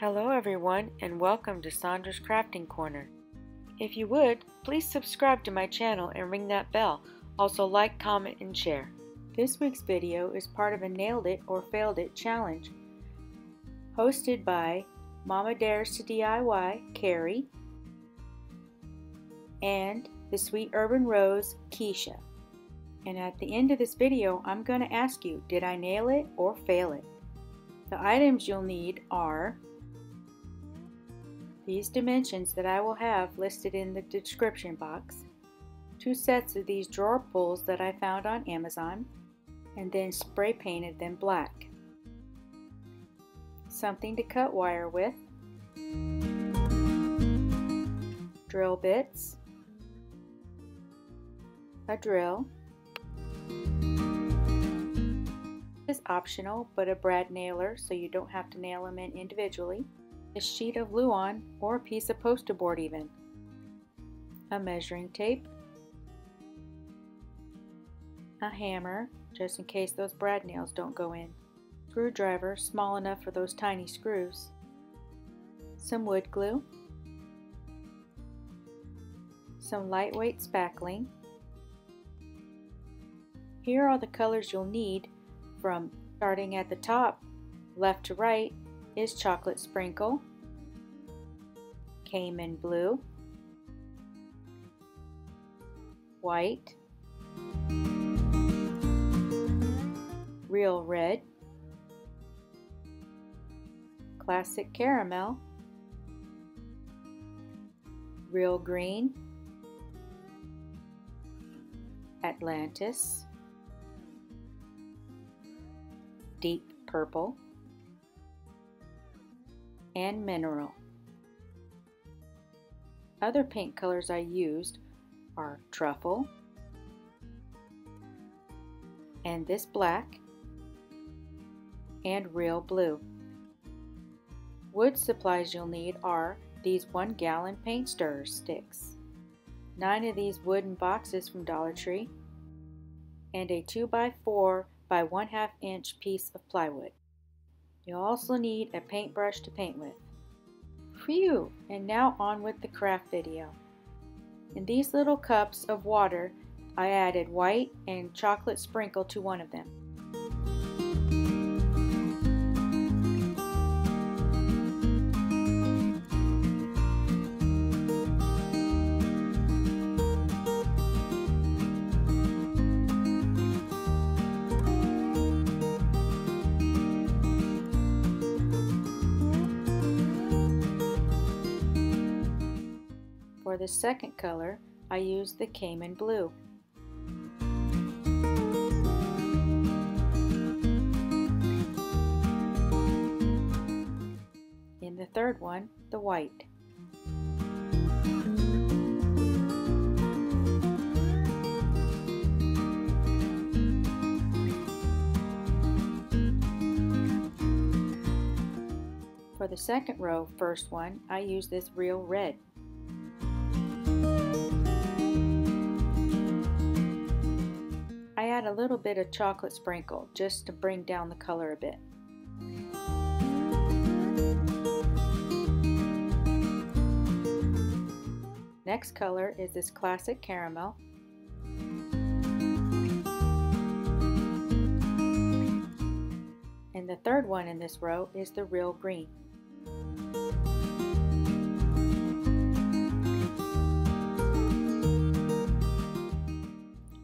Hello everyone, and welcome to Sondra's Crafting Corner. If you would, please subscribe to my channel and ring that bell. Also like, comment, and share. This week's video is part of a Nailed It or Failed It challenge hosted by Mama Dares to DIY, Kerri, and the Sweet Urban Rose, Keisha. And at the end of this video, I'm going to ask you, did I nail it or fail it? The items you'll need are these dimensions that I will have listed in the description box, two sets of these drawer pulls that I found on Amazon, and then spray painted them black, something to cut wire with, drill bits, a drill. This is optional, but a brad nailer, so you don't have to nail them in individually. A sheet of Luan or a piece of poster board even. A measuring tape. A hammer, just in case those brad nails don't go in. Screwdriver, small enough for those tiny screws. Some wood glue. Some lightweight spackling. Here are the colors you'll need from starting at the top, left to right, is Chocolate Sprinkle, Cayman Blue, White, Real Red, Classic Caramel, Real Green, Atlantis, Deep Purple, and Mineral. Other paint colors I used are Truffle, and this black, and Real Blue. Wood supplies you'll need are these 1 gallon paint stirrer sticks, 9 of these wooden boxes from Dollar Tree, and a 2x4 by 1/2 inch piece of plywood. You'll also need a paintbrush to paint with. Phew! And now on with the craft video. In these little cups of water, I added white and chocolate sprinkle to one of them. For the second color, I used the Cayman Blue. In the third one, the white. For the second row, first one, I used this Real Red. A little bit of chocolate sprinkle just to bring down the color a bit. Next color is this classic caramel. And the third one in this row is the real green.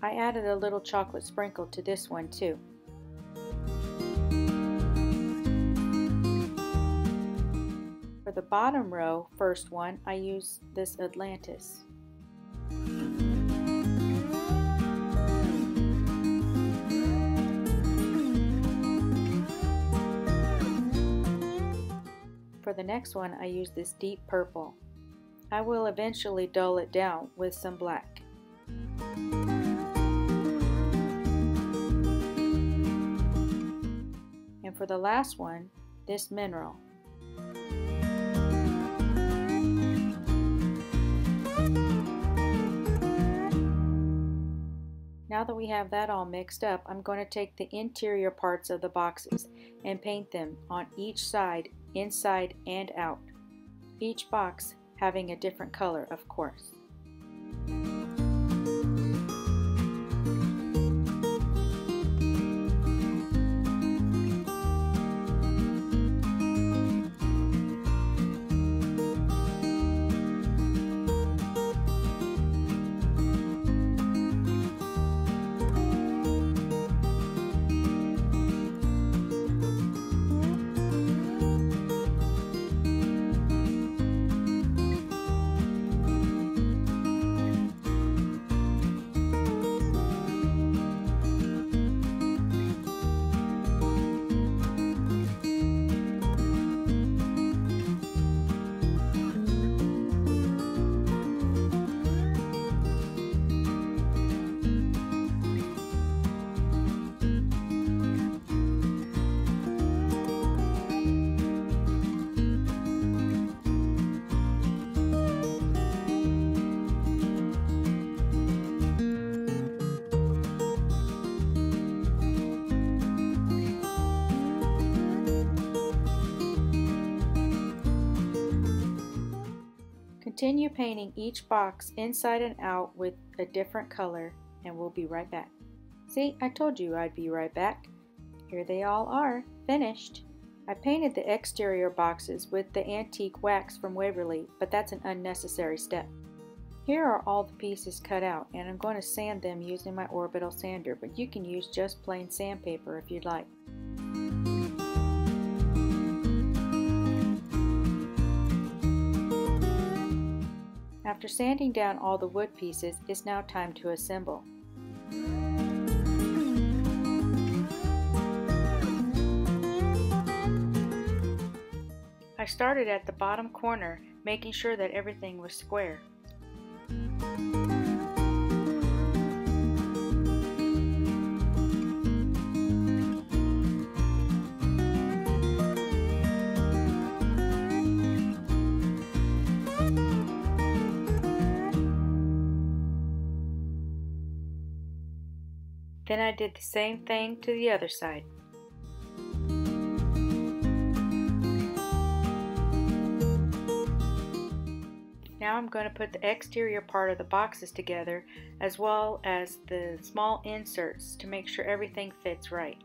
I added a little chocolate sprinkle to this one too. For the bottom row, first one, I used this Atlantis. For the next one, I used this deep purple. I will eventually dull it down with some black. And for the last one, this mineral. Now that we have that all mixed up, I'm going to take the interior parts of the boxes and paint them on each side inside and out, each box having a different color, of course. Continue painting each box inside and out with a different color, and we'll be right back. See, I told you I'd be right back. Here they all are, finished. I painted the exterior boxes with the antique wax from Waverly, but that's an unnecessary step. Here are all the pieces cut out, and I'm going to sand them using my orbital sander, but you can use just plain sandpaper if you'd like. After sanding down all the wood pieces, it's now time to assemble. I started at the bottom corner, making sure that everything was square. Then I did the same thing to the other side. Now I'm going to put the exterior part of the boxes together as well as the small inserts to make sure everything fits right.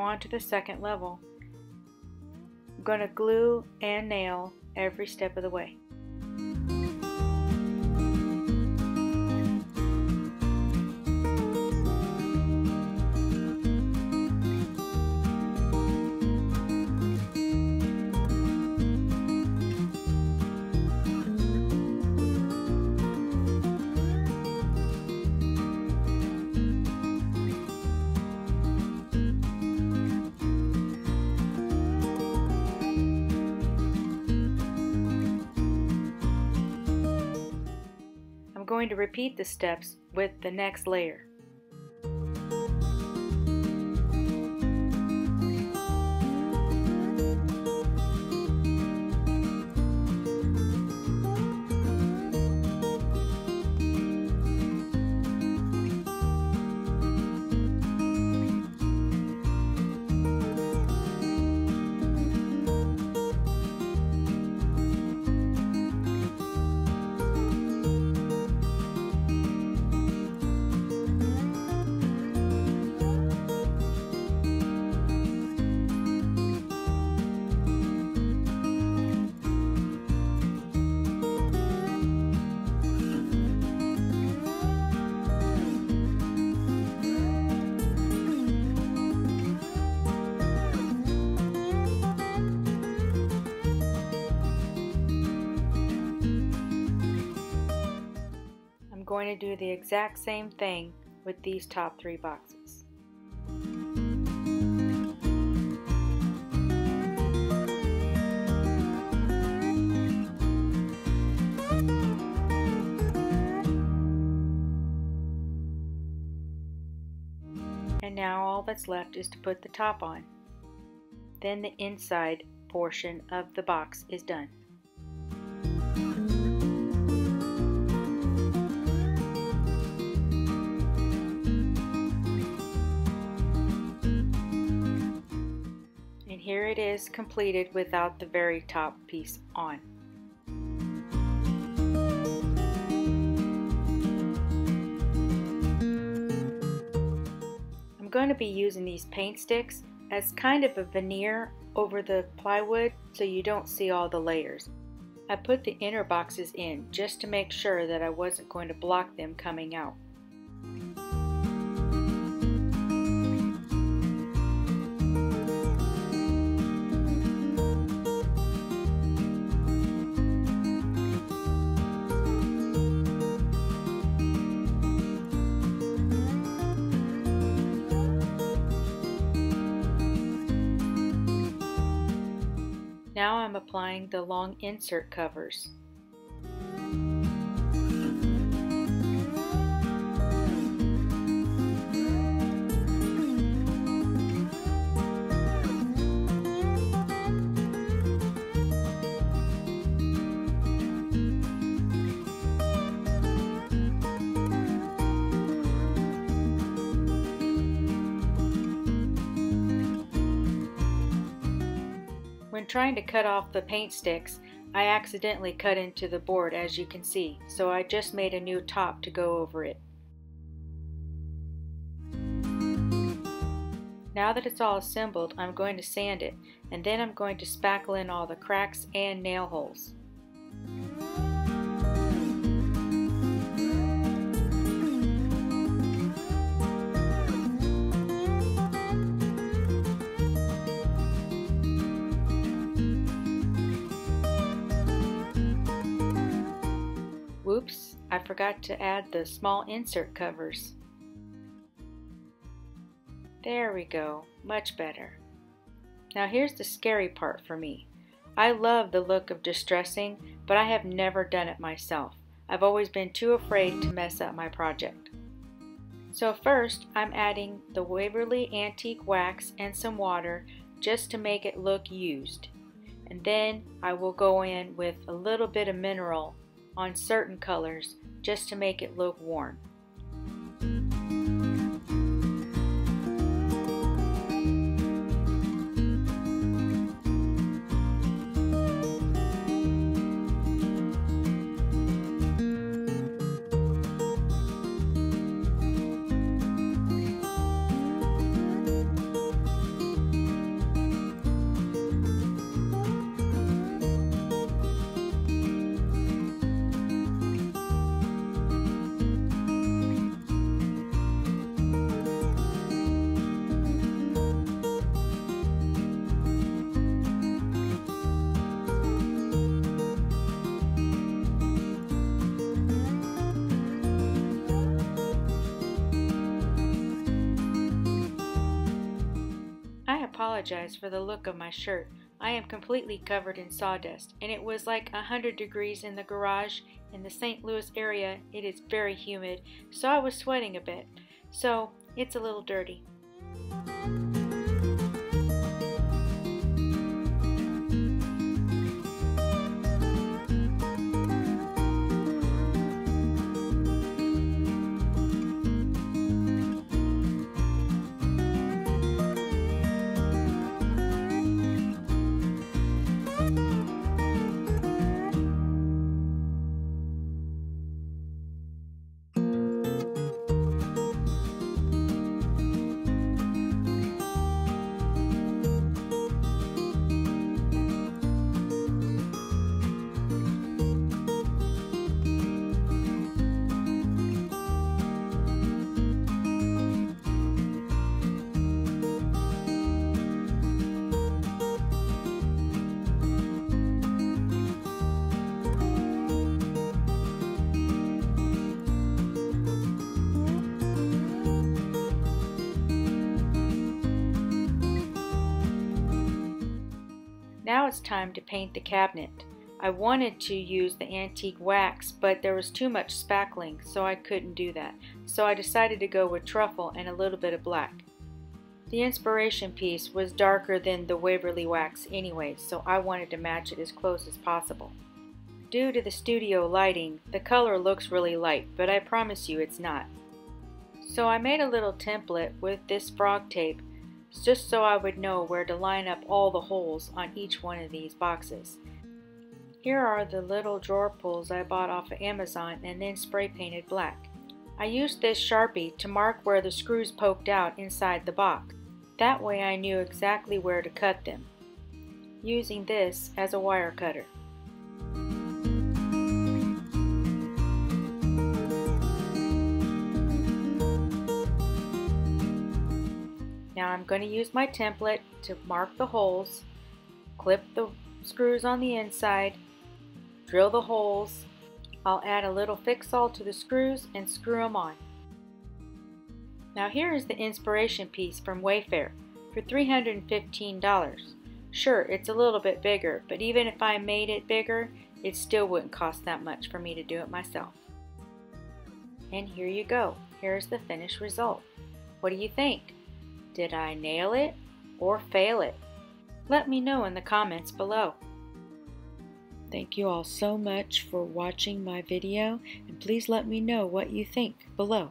On to the second level. I'm going to glue and nail every step of the way. Going to repeat the steps with the next layer. Going to do the exact same thing with these top three boxes. And now all that's left is to put the top on. Then the inside portion of the box is done. is completed without the very top piece on. I'm going to be using these paint sticks as kind of a veneer over the plywood so you don't see all the layers. I put the inner boxes in just to make sure that I wasn't going to block them coming out. Now I'm applying the long insert covers. When trying to cut off the paint sticks, I accidentally cut into the board, as you can see, so I just made a new top to go over it. Now that it's all assembled, I'm going to sand it, and then I'm going to spackle in all the cracks and nail holes. Oops, I forgot to add the small insert covers. There we go, much better. Now here's the scary part for me. I love the look of distressing, but I have never done it myself. I've always been too afraid to mess up my project. So first, I'm adding the Waverly antique wax and some water just to make it look used. And then I will go in with a little bit of mineral on certain colors just to make it look worn. I apologize for the look of my shirt. I am completely covered in sawdust, and it was like 100 degrees in the garage. In the St. Louis area, it is very humid, so I was sweating a bit. So it's a little dirty. Now it's time to paint the cabinet. I wanted to use the antique wax, but there was too much spackling, so I couldn't do that. So I decided to go with truffle and a little bit of black. The inspiration piece was darker than the Waverly wax anyway, so I wanted to match it as close as possible. Due to the studio lighting, the color looks really light, but I promise you it's not. So I made a little template with this frog tape just so I would know where to line up all the holes on each one of these boxes. Here are the little drawer pulls I bought off of Amazon and then spray painted black. I used this Sharpie to mark where the screws poked out inside the box. That way I knew exactly where to cut them, using this as a wire cutter. Now I'm going to use my template to mark the holes, clip the screws on the inside, drill the holes. I'll add a little fix-all to the screws and screw them on. Now here is the inspiration piece from Wayfair for $315. Sure, it's a little bit bigger, but even if I made it bigger, it still wouldn't cost that much for me to do it myself. And here you go. Here's the finished result. What do you think? Did I nail it or fail it? Let me know in the comments below. Thank you all so much for watching my video, and please let me know what you think below.